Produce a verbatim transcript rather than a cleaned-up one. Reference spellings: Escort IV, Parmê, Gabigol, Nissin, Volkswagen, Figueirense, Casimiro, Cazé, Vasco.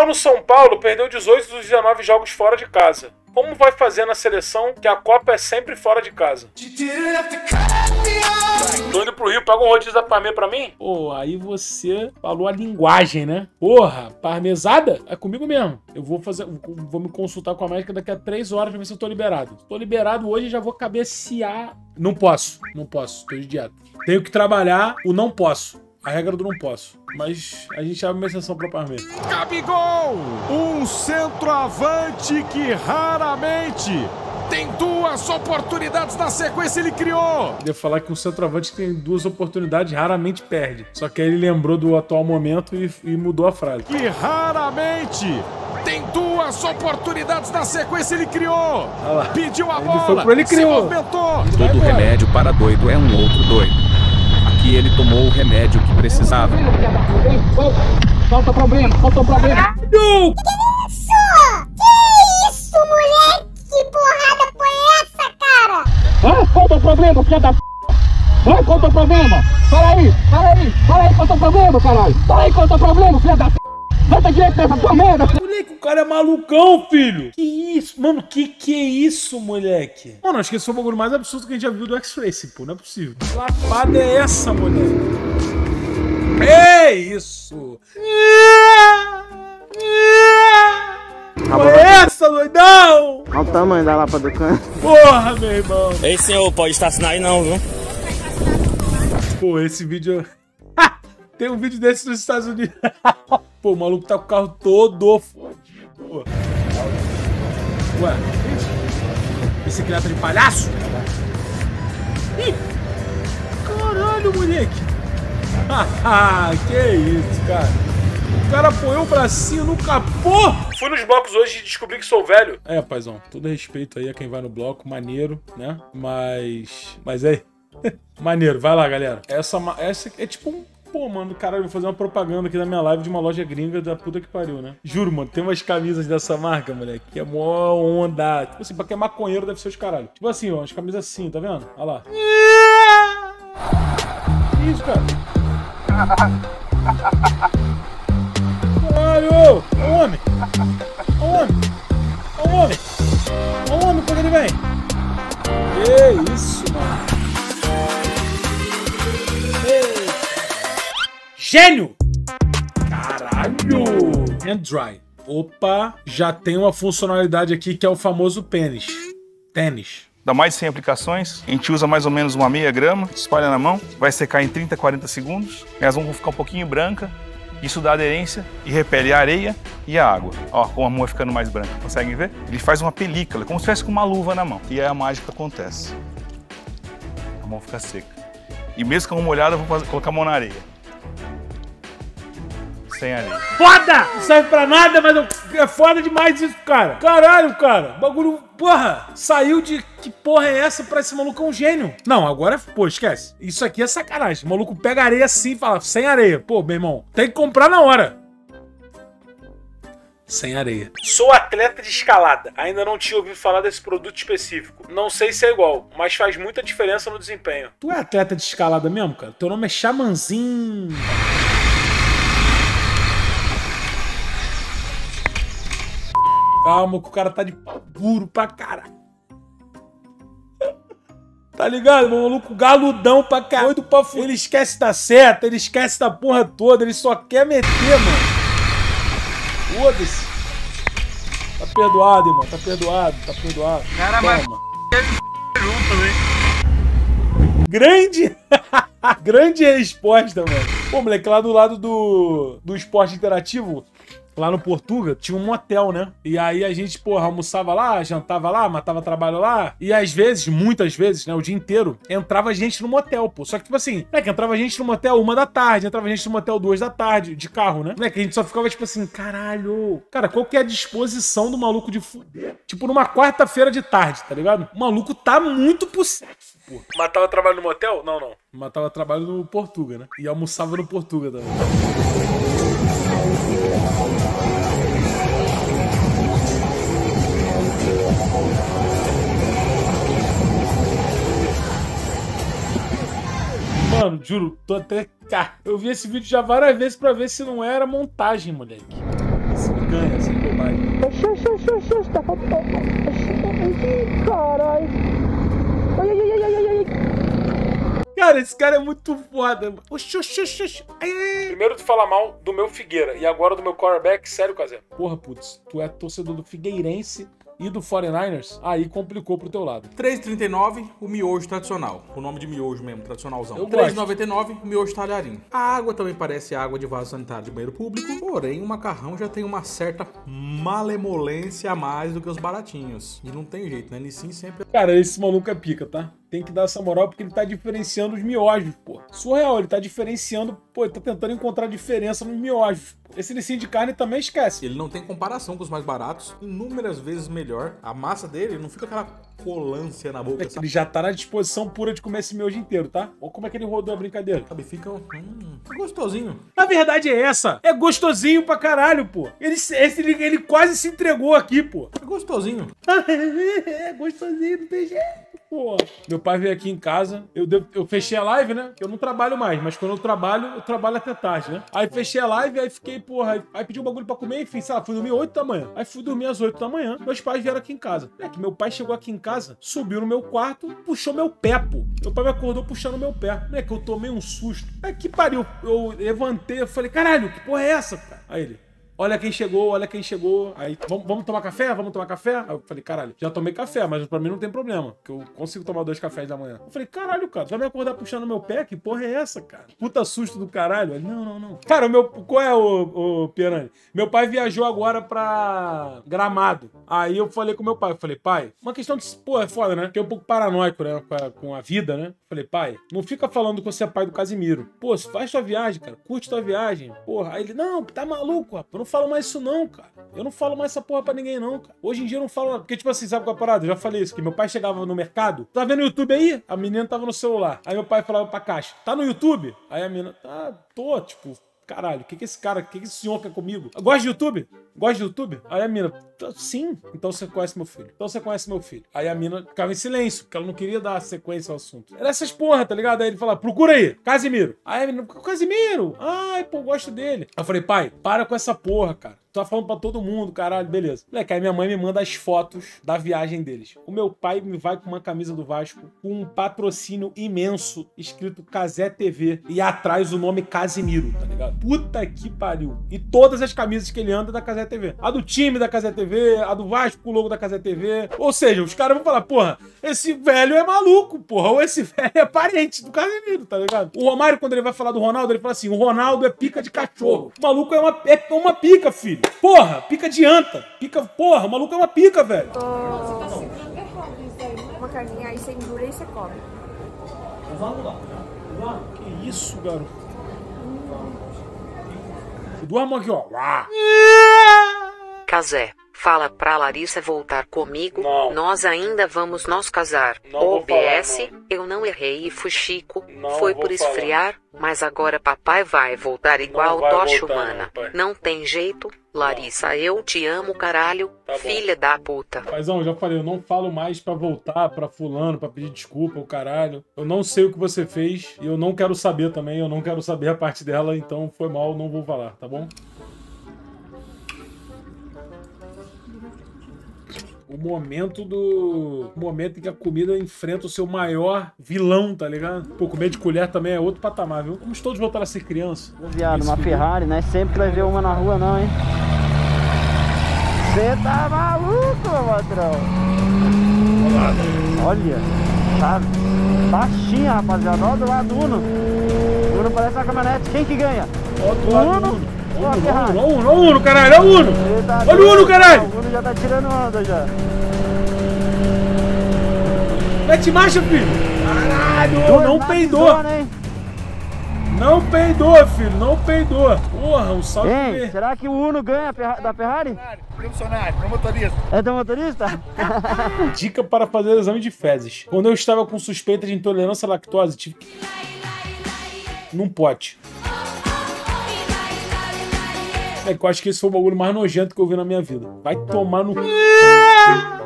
Mal no São Paulo perdeu dezoito dos dezenove jogos fora de casa. Como vai fazer na seleção que a Copa é sempre fora de casa? Tô indo pro Rio, paga um rodízio da Parmê pra mim? Pô, aí você falou a linguagem, né? Porra, parmesada? É comigo mesmo. Eu vou fazer, vou me consultar com a médica daqui a três horas pra ver se eu tô liberado. Tô liberado hoje e já vou cabecear. Não posso, não posso, tô de dieta. Tenho que trabalhar o não posso. A regra do não posso. Mas a gente abre uma exceção pra Parmê. Gabigol! Um centroavante que raramente tem duas oportunidades na sequência, ele criou! Devo falar que um centroavante que tem duas oportunidades raramente perde. Só que aí ele lembrou do atual momento e, e mudou a frase. Que raramente tem duas oportunidades na sequência, ele criou! Ah, pediu a ele bola, foi pro ele criou. Se movimentou! Todo remédio para doido é um outro doido. E ele tomou o remédio que precisava. Falta problema, falta problema. Que isso? Que isso, moleque? Que porrada foi essa, cara? Ah, falta problema, filha da p. Ah, falta problema. Fala aí, fala aí, fala aí, falta problema, caralho. Fala aí, falta problema, filha da p. Volta direito nessa tua merda. Moleque, o cara é malucão, filho. Que isso? Mano, que que é isso, moleque? Mano, acho que esse foi o bagulho mais absurdo que a gente já viu do X-Race, pô. Não é possível. Que lapada é essa, moleque? É isso. Qual é essa, doidão? Olha o tamanho da lapa do canto. Porra, meu irmão. Ei, senhor, pode estacionar aí não, viu? Pô, esse vídeo... Tem um vídeo desse nos Estados Unidos. Pô, o maluco tá com o carro todo fodido. Ué, bicicleta de palhaço? Ih! Caralho, moleque! Que isso, cara? O cara apoiou o bracinho no capô! Fui nos blocos hoje e descobri que sou velho. É, paizão, todo respeito aí a quem vai no bloco, maneiro, né? Mas... Mas aí... Maneiro, vai lá, galera. Essa, essa é tipo um... Pô, mano, caralho, vou fazer uma propaganda aqui na minha live de uma loja gringa da puta que pariu, né? Juro, mano, tem umas camisas dessa marca, moleque, que é mó onda. Tipo assim, pra quem é maconheiro deve ser os caralho. Tipo assim, ó, as camisas assim, tá vendo? Olha lá. Que isso, cara? Caralho! É um homem! É um homem! É um homem! É um homem, quando ele vem! Que isso, mano! Gênio! Caralho! And dry. Opa, já tem uma funcionalidade aqui que é o famoso pênis. Tênis. Dá mais de cem aplicações. A gente usa mais ou menos uma meia grama, espalha na mão. Vai secar em trinta, quarenta segundos. Elas vão ficar um pouquinho branca. Isso dá aderência e repele a areia e a água. Ó, como a mão vai ficando mais branca. Conseguem ver? Ele faz uma película, como se tivesse com uma luva na mão. E aí a mágica acontece. A mão fica seca. E mesmo com a mão molhada, eu vou fazer, colocar a mão na areia. Foda! Não serve pra nada, mas é foda demais isso, cara. Caralho, cara. Bagulho, porra. Saiu de... Que porra é essa pra esse maluco é um gênio? Não, agora... Pô, esquece. Isso aqui é sacanagem. O maluco pega areia assim e fala, sem areia. Pô, meu irmão, tem que comprar na hora. Sem areia. Sou atleta de escalada. Ainda não tinha ouvido falar desse produto específico. Não sei se é igual, mas faz muita diferença no desempenho. Tu é atleta de escalada mesmo, cara? Teu nome é Xamanzinho... Calma, que o cara tá de pau duro pra caralho. Tá ligado, meu maluco? Galudão pra caralho. Doido pra fora. Ele esquece da seta, ele esquece da porra toda, ele só quer meter, mano. Foda-se. Tá perdoado, irmão. Tá perdoado, tá perdoado. Cara, mas... Grande... Grande resposta, mano. Pô, moleque, lá do lado do... do esporte interativo... Lá no Portugal, tinha um motel, né? E aí a gente, porra, almoçava lá, jantava lá, matava trabalho lá. E às vezes, muitas vezes, né, o dia inteiro, entrava gente no motel, pô. Só que, tipo assim, né, que entrava gente no motel uma da tarde, entrava gente no motel duas da tarde, de carro, né? né? Que a gente só ficava, tipo assim, caralho. Cara, qual que é a disposição do maluco de fuder? Tipo, numa quarta-feira de tarde, tá ligado? O maluco tá muito pro sexo, pô. Matava trabalho no motel? Não, não. Matava trabalho no Portugal, né? E almoçava no Portugal também. Mano, juro, tô até cá. Eu vi esse vídeo já várias vezes pra ver se não era montagem, moleque. assim, ganha, assim, bobagem. Caralho. Ai, ai, ai, ai, ai. Cara, esse cara é muito foda, mano. Primeiro tu fala mal do meu Figueira e agora do meu quarterback, sério, Cazé. Porra, putz, tu é torcedor do Figueirense e do forty-niners, aí complicou pro teu lado. três e trinta e nove, o miojo tradicional. O nome de miojo mesmo, tradicionalzão. três e noventa e nove, miojo talharim. A água também parece água de vaso sanitário de banheiro público, porém o macarrão já tem uma certa malemolência a mais do que os baratinhos. E não tem jeito, né? Nissin sempre... Cara, esse maluco é pica, tá? Tem que dar essa moral porque ele tá diferenciando os miojos, pô. Surreal, ele tá diferenciando, pô, ele tá tentando encontrar diferença nos miojos. Esse Nissin de carne também esquece. Ele não tem comparação com os mais baratos, inúmeras vezes melhor. A massa dele não fica aquela colância na boca. É, ele já tá na disposição pura de comer esse miojo inteiro, tá? Olha como é que ele rodou a brincadeira. Sabe, fica um... hum, gostosinho. A verdade é essa. É gostosinho pra caralho, pô. Ele, esse, ele, ele quase se entregou aqui, pô. É gostosinho. É gostosinho, não tem jeito. Pô, meu pai veio aqui em casa, eu, de... eu fechei a live, né? Eu não trabalho mais, mas quando eu trabalho, eu trabalho até tarde, né? Aí fechei a live, aí fiquei, porra, aí, aí pedi um bagulho pra comer, enfim, sei lá, fui dormir oito da manhã. Aí fui dormir às oito da manhã, meus pais vieram aqui em casa. É que meu pai chegou aqui em casa, subiu no meu quarto, puxou meu pé, pô. Meu pai me acordou puxando meu pé. Não é que eu tomei um susto. É que pariu, eu levantei, eu falei, caralho, que porra é essa, cara? Aí ele... Olha quem chegou, olha quem chegou. Aí, vamos, vamos tomar café? Vamos tomar café? Aí eu falei, caralho, já tomei café, mas pra mim não tem problema, porque eu consigo tomar dois cafés da manhã. Eu falei, caralho, cara, tu vai me acordar puxando meu pé? Que porra é essa, cara? Puta susto do caralho. Ele, não, não, não. Cara, o meu... Qual é o, o Piranha? Meu pai viajou agora pra Gramado. Aí eu falei com meu pai, eu falei, pai, uma questão de... Pô, é foda, né? Fiquei um pouco paranoico, né? Com a, com a vida, né? Eu falei, pai, não fica falando que você é pai do Casimiro. Pô, faz tua viagem, cara. Curte tua viagem. Porra. Aí ele, não, tá maluco, rapaz. Eu não falo mais isso não, cara. Eu não falo mais essa porra pra ninguém não, cara. Hoje em dia eu não falo... Porque, tipo assim, sabe qual é a parada? Eu já falei isso, que meu pai chegava no mercado. Tá vendo o YouTube aí? A menina tava no celular. Aí meu pai falava pra caixa, tá no YouTube? Aí a menina, tá, tô, tipo... Caralho, o que que esse cara, o que que esse senhor quer comigo? Gosta de YouTube? Gosta de YouTube? Aí a mina, sim, então você conhece meu filho. Então você conhece meu filho. Aí a mina ficava em silêncio, porque ela não queria dar sequência ao assunto. Era essas porra, tá ligado? Aí ele falava, procura aí, Casimiro. Aí a menina, Casimiro? Ai, pô, gosto dele. Aí eu falei, pai, para com essa porra, cara. Tu tá falando pra todo mundo, caralho, beleza. Moleque, aí minha mãe me manda as fotos da viagem deles. O meu pai me vai com uma camisa do Vasco, com um patrocínio imenso, escrito Cazé T V, e atrás o nome Casimiro, tá ligado? Puta que pariu. E todas as camisas que ele anda é da Cazé T V. A do time da Cazé T V, a do Vasco com o logo da Cazé T V. Ou seja, os caras vão falar, porra, esse velho é maluco, porra, ou esse velho é parente do Casimiro, tá ligado? O Romário, quando ele vai falar do Ronaldo, ele fala assim, o Ronaldo é pica de cachorro. O maluco é uma, é uma pica, filho. Porra, pica de anta. Pica, porra, o maluco é uma pica, velho. Oh. Uma carninha aí, você endura e você come. Vamos lá. Que isso, garoto. Duas mãos aqui, ó. Cazé, fala pra Larissa voltar comigo. Não. Nós ainda vamos nos casar. Não O B S, falar, não. Eu não errei e fui chico. Não foi por esfriar, falar. Mas agora papai vai voltar igual tocha humana. Não, não tem jeito. Larissa, eu te amo, caralho, tá filha da puta. Paizão, já falei, eu não falo mais pra voltar pra fulano, pra pedir desculpa, o caralho. Eu não sei o que você fez e eu não quero saber também, eu não quero saber a parte dela, então foi mal, não vou falar, tá bom? O momento do... O momento em que a comida enfrenta o seu maior vilão, tá ligado? Pô, comer de colher também é outro patamar, viu? Vamos todos voltar a ser criança. Viado, uma Ferrari, né? Sempre que vai ver uma na rua, não, hein? Você tá maluco, meu patrão? Olha, tá baixinha, rapaziada. Olha do lado do Uno. O Uno parece uma caminhonete. Quem que ganha? Ó, do lado do Uno. Olha o Uno, olha o Uno, caralho, olha o Uno! Olha o Uno, caralho! O Uno já tá tirando onda já. Mete marcha, filho! Caralho, não peidou! Não peidou, filho, não peidou! Porra, um salve. Ei, será que o Uno ganha da Ferrari? Profissional, não motorista. É do motorista? Dica para fazer exame de fezes. Quando eu estava com suspeita de intolerância à lactose, tive que... Num pote. É que eu acho que esse foi o bagulho mais nojento que eu vi na minha vida. Vai tomar no...